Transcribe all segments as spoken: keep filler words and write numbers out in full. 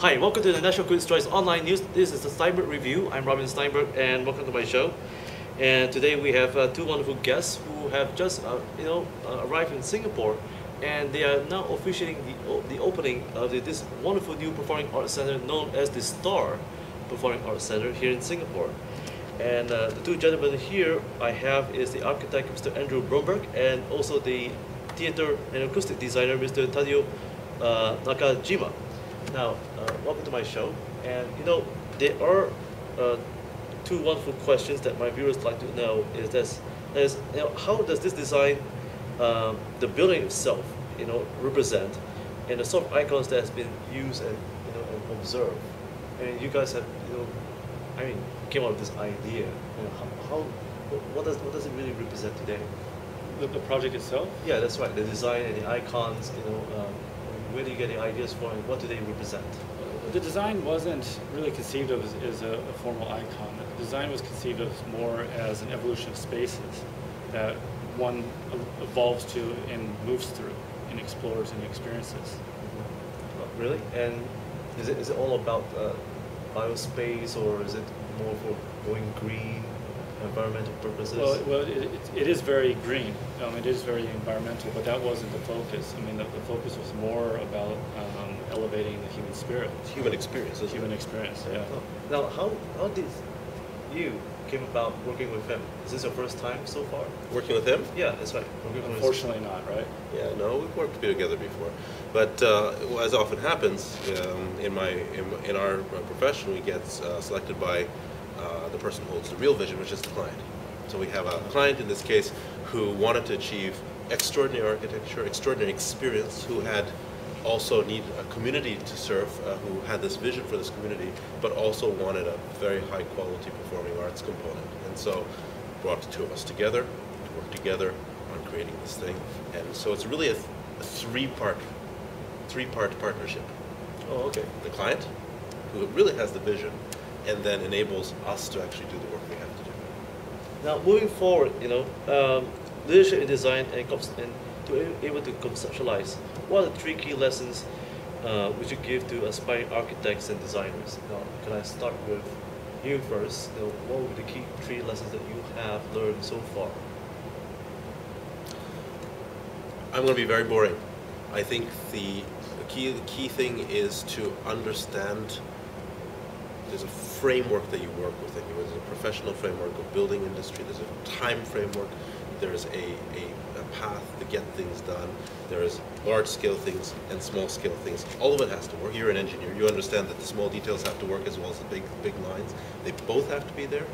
Hi, welcome to the National Critics Choice Online News. This is the Stienberg Review. I'm Robin Stienberg, and welcome to my show. And today we have uh, two wonderful guests who have just, uh, you know, uh, arrived in Singapore, and they are now officiating the the opening of the, this wonderful new performing arts center known as the Star Performing Arts Center here in Singapore. And uh, the two gentlemen here I have is the architect Mister Andrew Bromberg, and also the theater and acoustic designer Mister Tateo uh, Nakajima. Now, uh, welcome to my show, and you know, there are uh, two wonderful questions that my viewers like to know is this, is, you know, how does this design, um, the building itself, you know, represent, and the sort of icons that has been used and, you know, and observed? And you guys have, you know, I mean, came up with this idea, you know, how, how, what does, what does it really represent today? The, the project itself? Yeah, that's right, the design and the icons, you know, um, where do you get the ideas for and what do they represent? The design wasn't really conceived of as, as a, a formal icon. The design was conceived of more as an evolution of spaces that one evolves to and moves through and explores and experiences. Mm-hmm. Oh, really? And is it, is it all about uh, biospace, or is it more for going green, environmental purposes? Well, well it, it is very green. Um, it is very environmental, but that wasn't the focus. I mean, the, the focus was more about um, elevating the human spirit. Human experience. Human it? experience, yeah. Oh. Now, how, how did you came about working with him? Is this your first time so far? Working with him? Yeah, that's right. Unfortunately not, right? Yeah, no, we've worked together before. But uh, as often happens, um, in, my, in, in our profession, we get uh, selected by Uh, the person who holds the real vision, which is the client. So we have a client in this case who wanted to achieve extraordinary architecture, extraordinary experience, who had also needed a community to serve, uh, who had this vision for this community, but also wanted a very high quality performing arts component. And so brought the two of us together to work together on creating this thing. And so it's really a, th a three-part, three-part partnership. Oh, okay. The client, who really has the vision, and then enables us to actually do the work we have to do. Now, moving forward, you know, um, leadership in design and, and to be able to conceptualize, what are the three key lessons uh, which you give to aspiring architects and designers? Now, can I start with you first? You know, what would be the key three lessons that you have learned so far? I'm going to be very boring. I think the, the key the key thing is to understand. There's a framework that you work with. There's a professional framework of building industry. There's a time framework. There's a, a, a path to get things done. There's large-scale things and small-scale things. All of it has to work. You're an engineer. You understand that the small details have to work as well as the big big lines. They both have to be there.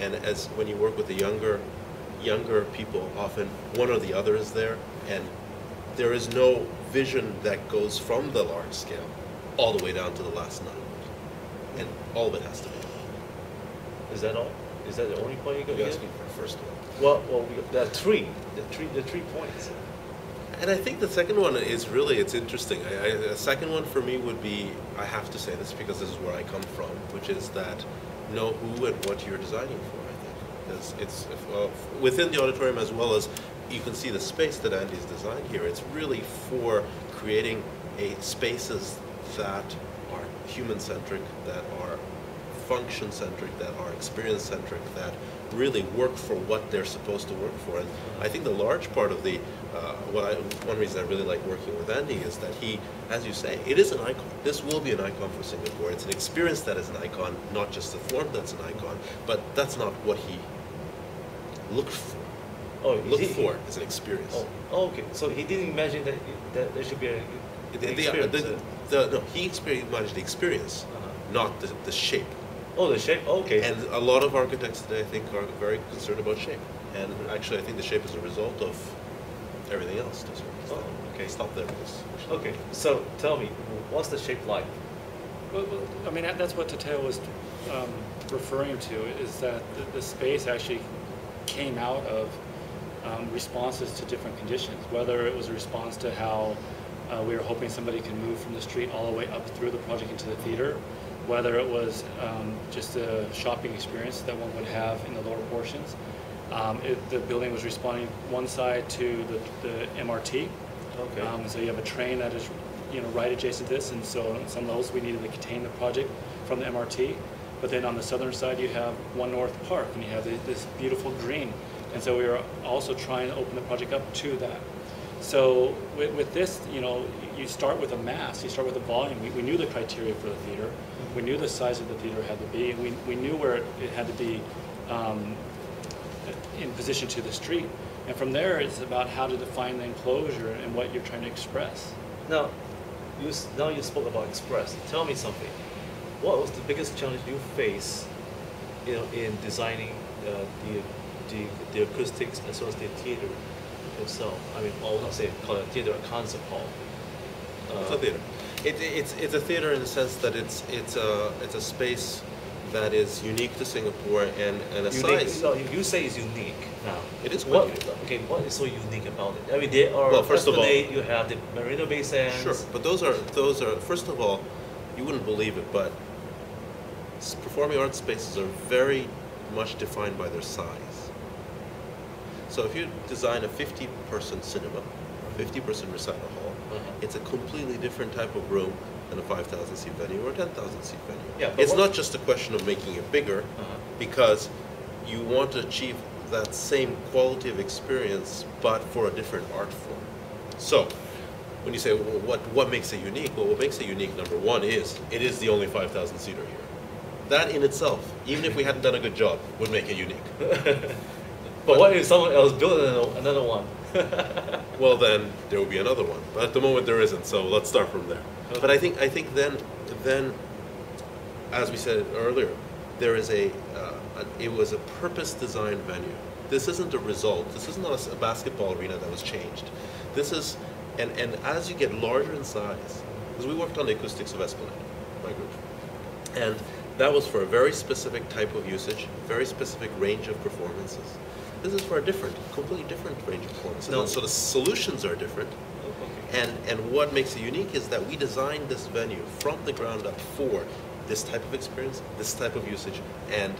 And as when you work with the younger younger people, often one or the other is there. And there is no vision that goes from the large scale all the way down to the last nut. And all of it has to be. Is that all? Is that the only point you got? You asked me for the first one. Well, well, we got, there are three. The three, the three points. And I think the second one is really, it's interesting. I, I, the second one for me would be, I have to say this because this is where I come from, which is that know who and what you're designing for. I think because it's well, within the auditorium as well as you can see the space that Andy's designed here. It's really for creating a spaces that are human-centric, that are function-centric, that are experience-centric, that really work for what they're supposed to work for. And I think the large part of the, uh, what I, one reason I really like working with Andy is that he, as you say, it is an icon. This will be an icon for Singapore. It's an experience that is an icon, not just the form that's an icon, but that's not what he looked for. Oh, looked for as an experience. Oh, oh, okay. So he didn't imagine that, that there should be a... The, the, the, the, no, he managed the experience, uh-huh. not the, the shape. Oh, the shape? Okay. And a lot of architects today, I think, are very concerned about shape. And actually, I think the shape is a result of everything else. Oh, okay. Stop there. Please. Okay. So, tell me, what's the shape like? Well, well I mean, that's what Tateo was um, referring to, is that the, the space actually came out of um, responses to different conditions, whether it was a response to how Uh, we were hoping somebody could move from the street all the way up through the project into the theater, whether it was um, just a shopping experience that one would have in the lower portions. Um, it, the building was responding one side to the, the M R T. Okay. Um, so you have a train that is you know, right adjacent to this, and so on some levels we needed to contain the project from the M R T. But then on the southern side you have One North Park, and you have this beautiful green, and so we were also trying to open the project up to that. So with, with this, you know, you start with a mass, you start with a volume. We, we knew the criteria for the theater, we knew the size of the theater had to be, and we, we knew where it, it had to be um, in position to the street. And from there, it's about how to define the enclosure and what you're trying to express. Now, you, now you spoke about express. Tell me something. What was the biggest challenge you faced in, in designing uh, the, the, the acoustics as well as the theater itself? I mean, well, I would not say call it a theater, a concert hall. Uh, it's a theater. It, it's, it's a theater in the sense that it's, it's, a, it's a space that is unique to Singapore and, and a unique, size. No, you say it's unique now. It is what? Unique. Okay, what is so unique about it? I mean, there are. Well, first of all, you have the Marina Bay Sands. Sure, but those are those are. First of all, you wouldn't believe it, but performing arts spaces are very much defined by their size. So if you design a fifty-person cinema, or fifty-person recital hall, mm-hmm. it's a completely different type of room than a five thousand seat venue or a ten thousand seat venue. Yeah, it's not just a question of making it bigger, uh-huh. because you want to achieve that same quality of experience, but for a different art form. So, when you say, well, what, what makes it unique? Well, what makes it unique, number one, is it is the only five thousand seater here. That in itself, even if we hadn't done a good job, would make it unique. but, but what if someone else built another one? Well, then there will be another one. But at the moment, there isn't, so let's start from there. But I think I think then then, as we said earlier, there is a, uh, a it was a purpose-designed venue. This isn't a result. This is not a basketball arena that was changed. This is, and and as you get larger in size, because we worked on the acoustics of Esplanade, my group, and that was for a very specific type of usage, very specific range of performances. This is for a different, completely different range of performances. No. So the solutions are different. And, and what makes it unique is that we designed this venue from the ground up for this type of experience, this type of usage, and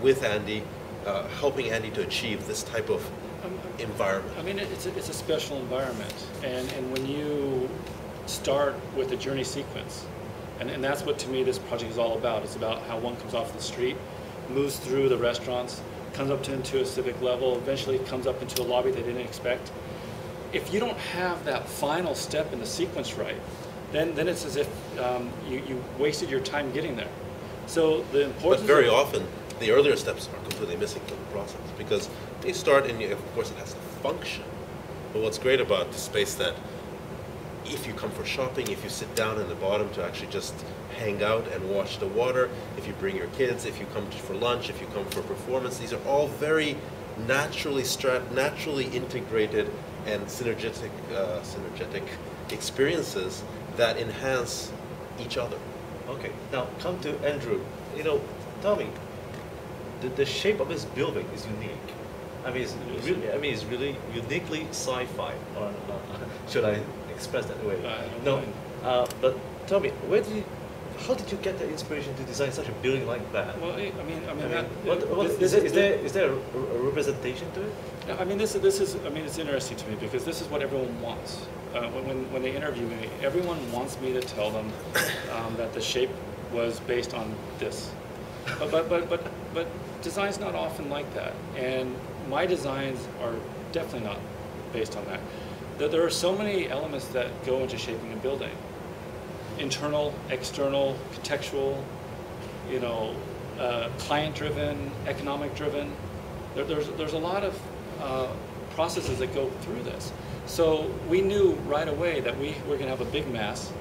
with Andy, uh, helping Andy to achieve this type of um, environment. I mean, it's a, it's a special environment. And, and when you start with a journey sequence, and, and that's what to me this project is all about. It's about how one comes off the street, moves through the restaurants, comes up to, into a civic level, eventually comes up into a lobby they didn't expect. If you don't have that final step in the sequence right, then then it's as if um, you, you wasted your time getting there. So the importance. But very often, the earlier steps are completely missing from the process because they start and you, of course it has to function. But what's great about the space that, if you come for shopping, if you sit down in the bottom to actually just hang out and watch the water, if you bring your kids, if you come for lunch, if you come for performance, these are all very naturally strat, naturally integrated. And synergetic, uh, synergetic experiences that enhance each other. Okay, now come to Andrew. You know, tell me, the, the shape of this building is unique. I mean, it's really, I mean, it's really uniquely sci-fi. Or not, should I express that way? Uh, no. Uh, but tell me, where did you? How did you get the inspiration to design such a building like that? Well, I mean, I mean, I mean what, what, this, is, this, is there is there a, a representation to it? I mean, this is this is I mean, it's interesting to me because this is what everyone wants. Uh, when when they interview me, everyone wants me to tell them um, that the shape was based on this. But but but but, but design's not often like that, and my designs are definitely not based on that. There, there are so many elements that go into shaping a building. Internal, external, contextual, you know, uh, client-driven, economic-driven. There, there's there's a lot of uh, processes that go through this. So we knew right away that we were going to have a big mass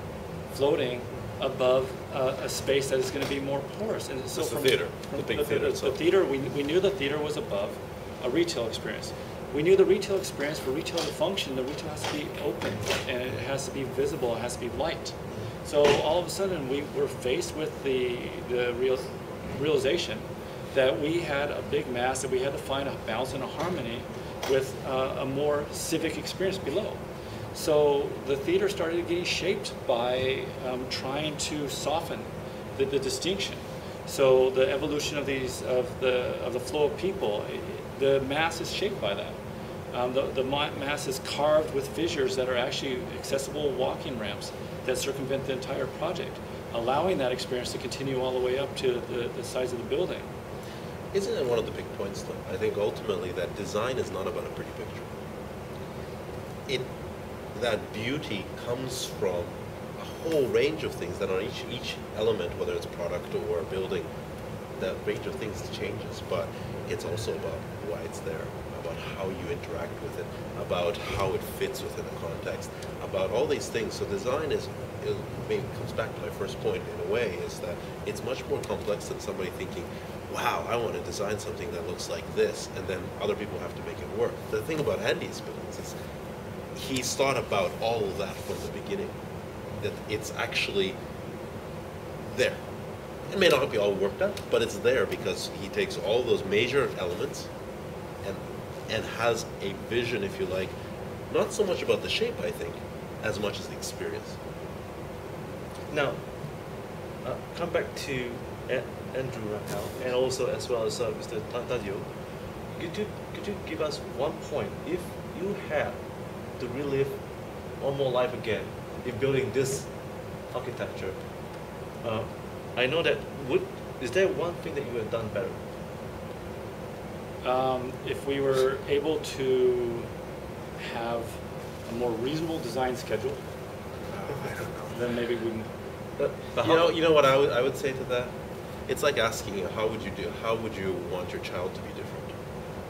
floating above uh, a space that is going to be more porous. And so from the theater, from the big the, theater. The, the theater, we we knew the theater was above a retail experience. We knew the retail experience for retail to function, the retail has to be open and it has to be visible. It has to be light. So all of a sudden, we were faced with the, the real, realization that we had a big mass, that we had to find a balance and a harmony with uh, a more civic experience below. So the theater started getting shaped by um, trying to soften the, the distinction. So the evolution of these of the of the flow of people, the mass is shaped by that. Um, the, the mass is carved with fissures that are actually accessible walking ramps that circumvent the entire project, allowing that experience to continue all the way up to the, the size of the building. Isn't it one of the big points, though? I think ultimately that design is not about a pretty picture. It, that beauty comes from a whole range of things that on each, each element, whether it's product or building, that range of things changes, but it's also about why it's there, about how you interact with it, about how it fits within a context, about all these things. So design is, it maybe comes back to my first point in a way, is that it's much more complex than somebody thinking, wow, I want to design something that looks like this, and then other people have to make it work. The thing about Andy's buildings is he's thought about all of that from the beginning, that it's actually there. It may not be all worked out, but it's there because he takes all those major elements and and has a vision, if you like, not so much about the shape, I think, as much as the experience. Now, uh, come back to Andrew Raquel, and also as well as uh, Mister Tateo. Could you, could you give us one point, if you had to relive one more life again in building this architecture, uh, I know that would, is there one thing that you would have done better? Um, if we were able to have a more reasonable design schedule, then maybe we wouldn't. But, but you, know, you know what I would, I would say to that? It's like asking you, how would you do, how would you want your child to be different?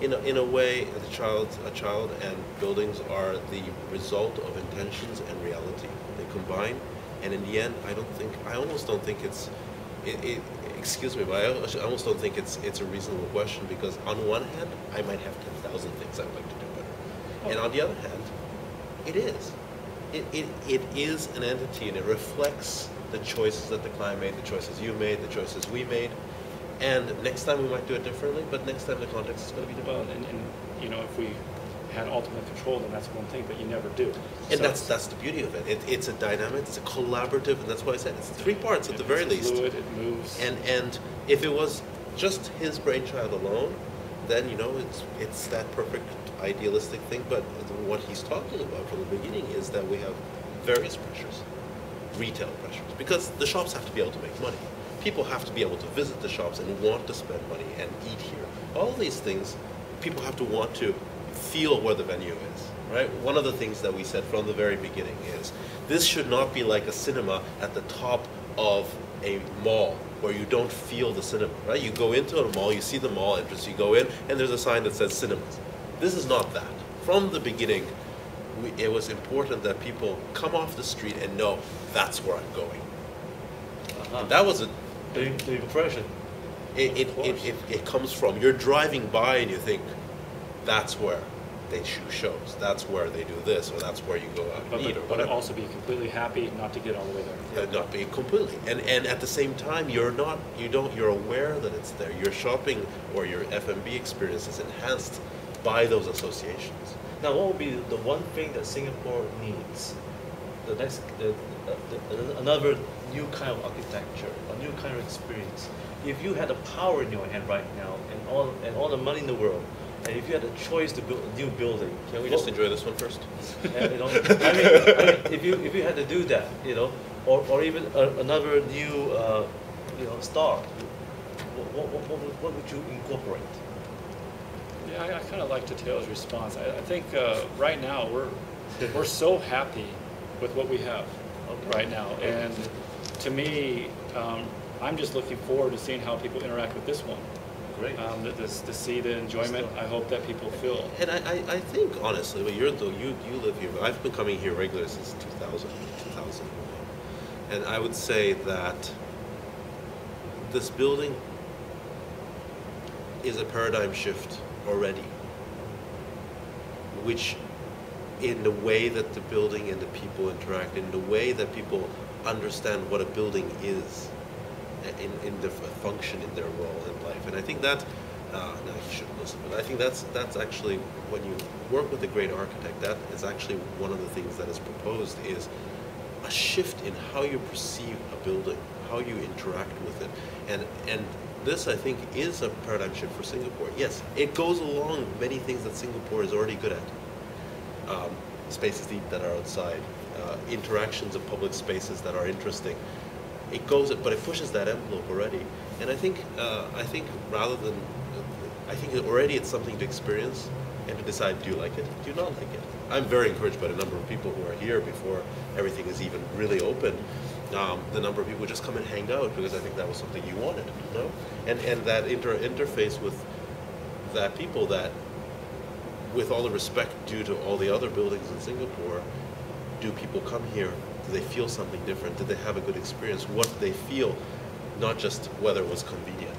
In a, in a way, the child, a child and buildings are the result of intentions and reality. They combine, and in the end, I don't think, I almost don't think it's, It, it, excuse me, but I almost don't think it's it's a reasonable question, because on one hand, I might have ten thousand things I'd like to do better. Oh. And on the other hand, it is. It, it, it is an entity, and it reflects the choices that the client made, the choices you made, the choices we made. And next time we might do it differently, but next time the context is going to be different. Well, and, and you know, if we had ultimate control, then that's one thing, but you never do. And so that's that's the beauty of it. it. It's a dynamic, it's a collaborative, and that's why I said it's three parts at the very least. It's fluid, it moves. And and if it was just his brainchild alone, then you know it's it's that perfect idealistic thing. But what he's talking about from the beginning is that we have various pressures, retail pressures, because the shops have to be able to make money. People have to be able to visit the shops and want to spend money and eat here. All these things, people have to want to feel where the venue is, right? One of the things that we said from the very beginning is this should not be like a cinema at the top of a mall where you don't feel the cinema, right? You go into a mall, you see the mall entrance, you go in, and there's a sign that says cinemas. This is not that. From the beginning, we, it was important that people come off the street and know that's where I'm going. Uh-huh. And that was a The, the impression. It it, it, it it comes from, you're driving by and you think, that's where they shoot shows, that's where they do this, or that's where you go out but, and eat. But, but also be completely happy not to get all the way there. And not be completely. And and at the same time, you're not, you don't, you're aware that it's there. Your shopping or your F and B experience is enhanced by those associations. Now, what would be the one thing that Singapore needs? The next, the, the, the, another new kind of architecture, a new kind of experience. If you had the power in your hand right now, and all and all the money in the world, and if you had a choice to build a new building, can we well, just enjoy this one first? And, you know, I, mean, I mean, if you if you had to do that, you know, or or even a, another new, uh, you know, star, what what, what, what would you incorporate? Yeah, I, I kind of like Tateo's response. I, I think uh, right now we're we're so happy with what we have right now, and to me, um, I'm just looking forward to seeing how people interact with this one. Great. Um, to, to see the enjoyment, I hope that people feel. And I, I think honestly, well, you're the, you you live here. I've been coming here regularly since two thousand, two thousand one, and I would say that this building is a paradigm shift already, which, in the way that the building and the people interact, in the way that people understand what a building is, in, in the function, in their role in life. And I think that, uh, no, you shouldn't listen, but I think that's, that's actually, when you work with a great architect, that is actually one of the things that is proposed, is a shift in how you perceive a building, how you interact with it. And, and this, I think, is a paradigm shift for Singapore. Yes, it goes along with many things that Singapore is already good at. Um, spaces that are outside, uh, interactions of public spaces that are interesting. It goes, but it pushes that envelope already. And I think, uh, I think rather than, I think already it's something to experience and to decide, do you like it, do you not like it? I'm very encouraged by the number of people who are here before everything is even really open. Um, the number of people who just come and hang out, because I think that was something you wanted, you know? And, and that inter interface with that people that, with all the respect due to all the other buildings in Singapore, do people come here? Do they feel something different? Did they have a good experience? What do they feel? Not just whether it was convenient.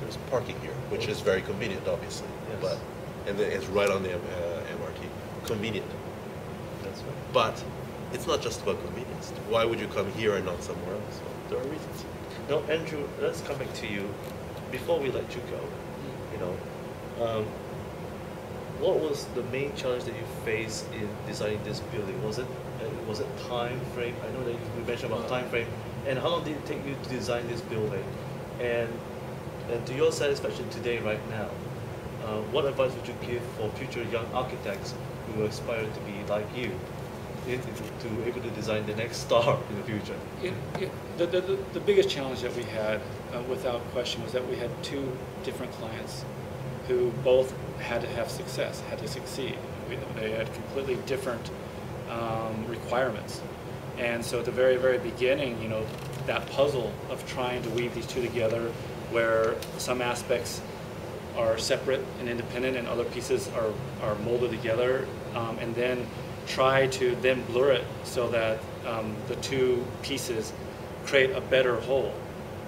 There's parking here, which is very convenient, obviously. Yes. But and it's right on the uh, M R T. Convenient. That's right. But it's not just about convenience. Why would you come here and not somewhere else? Well, there are reasons. Now, Andrew, let's come back to you. Before we let you go, you know, um, what was the main challenge that you faced in designing this building? Was it was it time frame? I know that you mentioned about time frame. And how long did it take you to design this building? And, and to your satisfaction today, right now, uh, what advice would you give for future young architects who aspire to be like you, in, to be able to design the next star in the future? It, it, the, the, the biggest challenge that we had, uh, without question, was that we had two different clients who both had to have success, had to succeed. We, they had completely different um, requirements. And so at the very, very beginning, you know, that puzzle of trying to weave these two together, where some aspects are separate and independent and other pieces are, are molded together, um, and then try to then blur it so that um, the two pieces create a better whole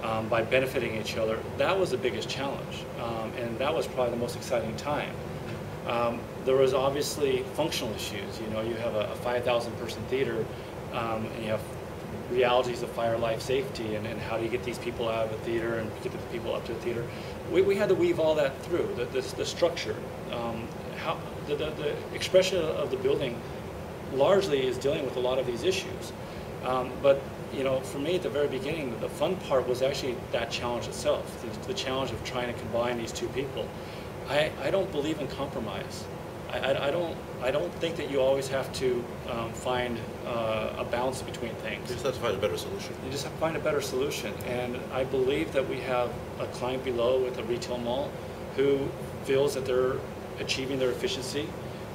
um, by benefiting each other. That was the biggest challenge, um, and that was probably the most exciting time. Um, there was obviously functional issues. You know, you have a, a five thousand person theater, Um, and you have realities of fire, life, safety, and, and how do you get these people out of a theater and get the people up to the theater. We, we had to weave all that through, the, the, the structure. Um, how, the, the, the expression of the building largely is dealing with a lot of these issues. Um, but you know, for me at the very beginning, the fun part was actually that challenge itself, the, the challenge of trying to combine these two people. I, I don't believe in compromise. I, I don't. I don't think that you always have to um, find uh, a balance between things. You just have to find a better solution. You just have to find a better solution, and I believe that we have a client below with a retail mall who feels that they're achieving their efficiency.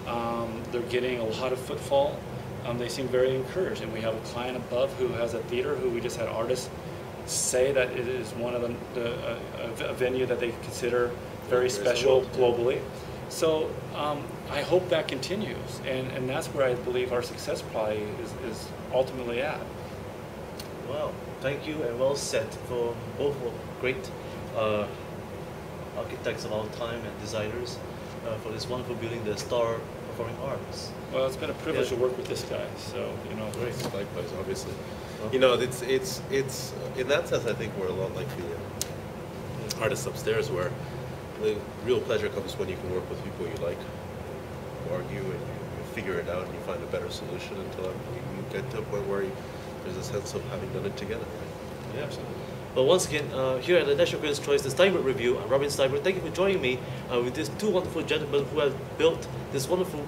Um, they're getting a lot of footfall. Um, they seem very encouraged, and we have a client above who has a theater who we just had artists say that it is one of the, the uh, a venue that they consider very special globally. So um, I hope that continues, and, and that's where I believe our success probably is, is ultimately at. Well, thank you, and well said for both great uh, architects of our time and designers uh, for this wonderful building, the Star Performing Arts. Well, it's been a privilege yeah. to work with this guy, so, you know. Great. Likewise, obviously. Well, you know, it's, it's, it's, in that sense, I think we're a lot like the uh, artists upstairs where the real pleasure comes when you can work with people you like, you argue and you figure it out and you find a better solution until you get to a point where you, there's a sense of having done it together. Yeah, absolutely. But once again, uh, here at the National Critics Choice, the Stienberg Review, I'm Robin Stienberg. Thank you for joining me uh, with these two wonderful gentlemen who have built this wonderful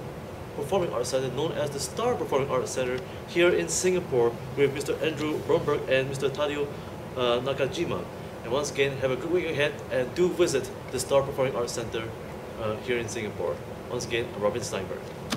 Performing Arts Center known as the Star Performing Arts Center here in Singapore with Mister Andrew Bromberg and Mister Tateo uh, Nakajima. And once again, have a good week ahead and do visit the Star Performing Arts Center uh, here in Singapore. Once again, I'm Robin Stienberg.